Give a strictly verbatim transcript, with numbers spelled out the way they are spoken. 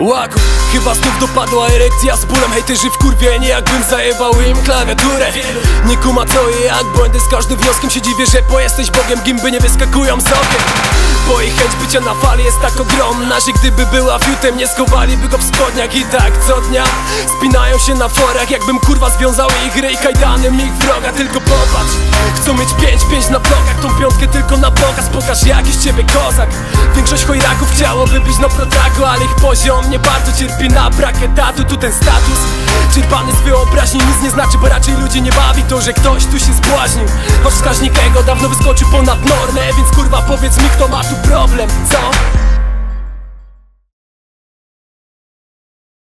Łaku, chyba znów dopadła erekcja z bólem. Hejterzy wkurwieni, jakbym zajebał im klawiaturę. Nie kuma co i jak, błędy z każdym wnioskiem. Się dziwię, że po jesteś Bogiem, gimby nie wyskakują z okien. Bo ich chęć bycia na fali jest tak ogromna, że gdyby była fiutem, nie schowaliby go w spodniach. I tak co dnia spinają się na forach, jakbym kurwa związał ich ryj kajdanem ich wroga. Tylko popatrz, chcą mieć pięć pięć na blokach, tą piątkę tylko na pokaz. Pokaż jakiś ciebie kozak. Większość chojraków chciałoby być na protaku, ale ich poziom nie bardzo cierpi na brak etatu. Tu ten status czerpany z wyobraźni nic nie znaczy, bo raczej ludzi nie bawi to, że ktoś tu się spłaźnił. Wasz wskaźnik ego dawno wyskoczył ponad normę, więc kurwa powiedz mi, kto ma tu problem, co?